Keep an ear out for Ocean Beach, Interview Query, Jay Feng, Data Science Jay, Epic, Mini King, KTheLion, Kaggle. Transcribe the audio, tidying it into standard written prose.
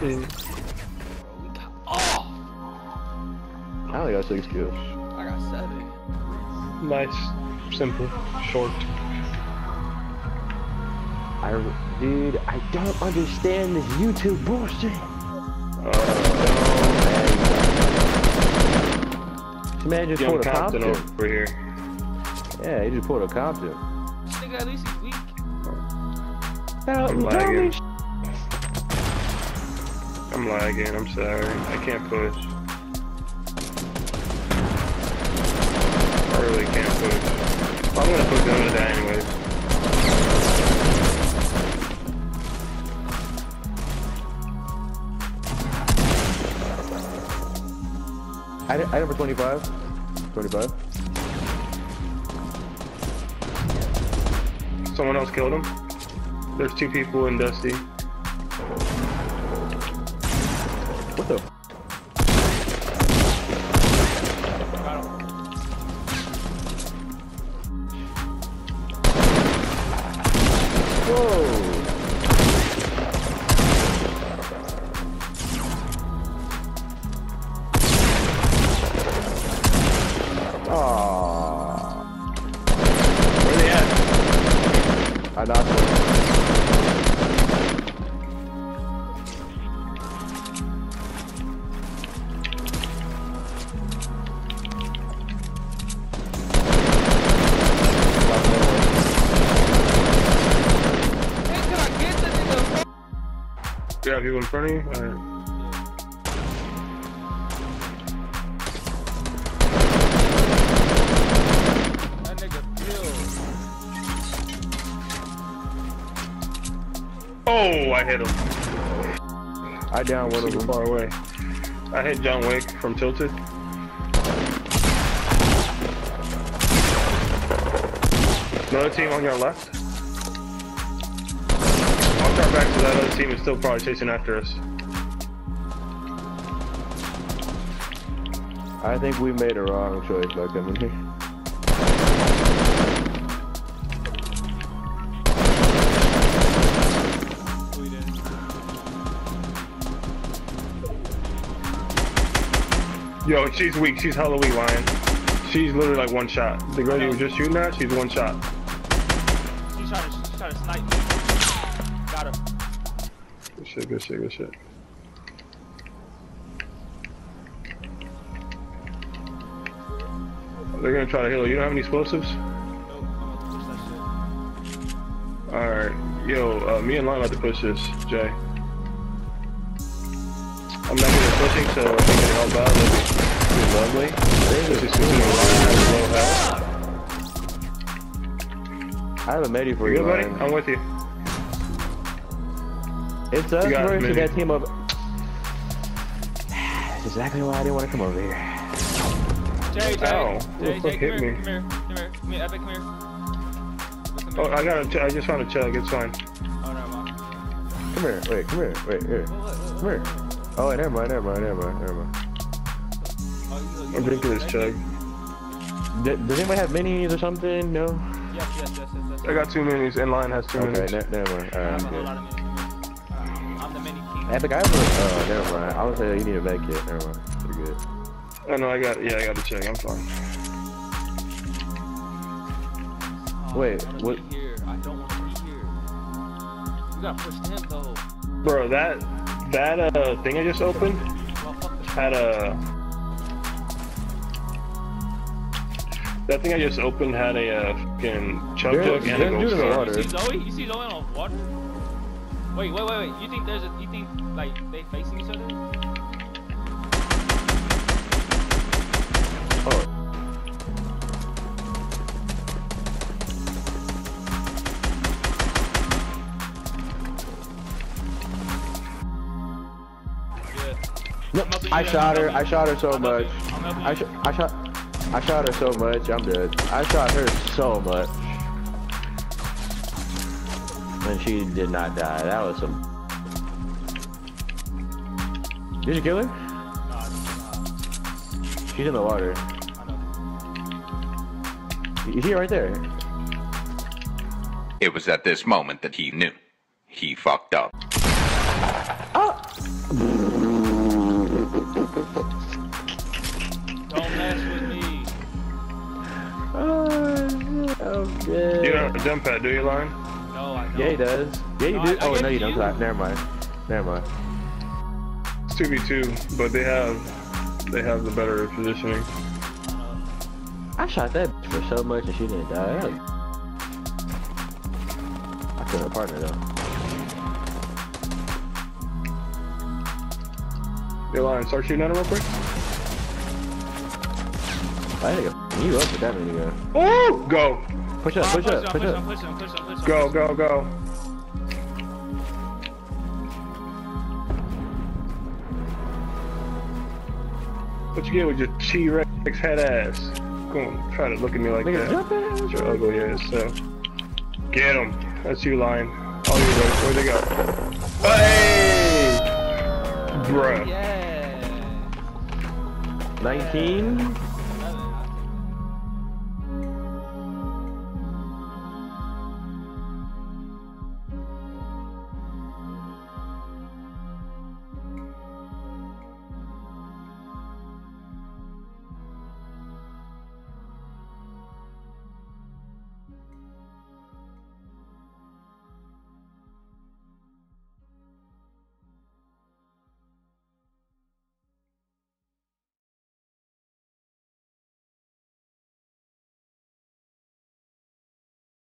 see. Oh! I got 6 kills. I got 7. Nice, simple, short. Dude, I don't understand this YouTube bullshit. This man just pulled a Compton over here. Yeah, he just pulled a Compton. This nigga at least is weak. I'm lagging. I'm sorry. I can't push. I really can't push. I'm gonna push under that anyways. I number 25. 25. Someone else killed him. There's 2 people in Dusty. What the? Whoa! I knocked him. Do you have people in front of you? Or? Oh, I hit him. I downed one of them far away. I hit John Wick from Tilted. Another team on your left. I'll start back to that other team is still probably chasing after us. I think we made a wrong choice by coming here. Yo, she's weak. She's hella weak, Lion. She's literally like one shot. The girl you were just shooting at, she's one shot. She tried to snipe me. Got her. Good shit, good shit, good shit. They're gonna try to heal. You don't have any explosives? Nope. I'm gonna push that shit. Alright. Yo, me and Lion about to push this, Jay. I'm not good at pushing, so I think it helped out. That'd be lovely. I have a medi for you, buddy. I'm with you. It's us versus that team of. That's exactly why I didn't want to come over here. Jay, hit me. Come here, Epic, come here. Oh, I just found a chug. It's fine. Oh no, Mom. Come here. Wait. Come here. Wait. Here. Come here. Oh, never mind. I'm drinking this chug. Does anybody have minis or something? No? Yes. I got 2 minis, and Lion has 2 minis. Okay, never mind. Alright, I'm good. I'm the mini king. Epic, I have a... Oh, never mind. I would say you need a med kit. Never mind. You're good. Oh, no, I got the chug. I'm fine. Wait, what? I don't want to be here. We gotta push him, though. Bro, that thing I just opened had a fucking chug jug and a gold star. You see Zoe on water? Wait. You think like they facing each other? Oh. No, I shot her so much. I shot her so much. I'm dead. I shot her so much, and she did not die. That was some. Did you kill her? No, I did not. She's in the water. You see her right there. It was at this moment that he knew he fucked up. Oh. Don't mess with me. Oh, good. You don't have a jump pad, do you, Lion? No, I don't. Yeah, he does. Yeah, you do. Oh, no, you don't. Never mind. Never mind. It's 2v2, but they have the better positioning. I shot that for so much and she didn't die. I couldn't have partnered though. Yo, Lion, start shooting at him real quick. I think you up with that many guns. Oh, go. Push up. Go. What you get with your T-Rex head ass? Come on, try to look at me like that. It's your ugly ass, so. Get him. That's you, Lion. All you guys, where'd they go? Hey! Bruh. Yeah. 19?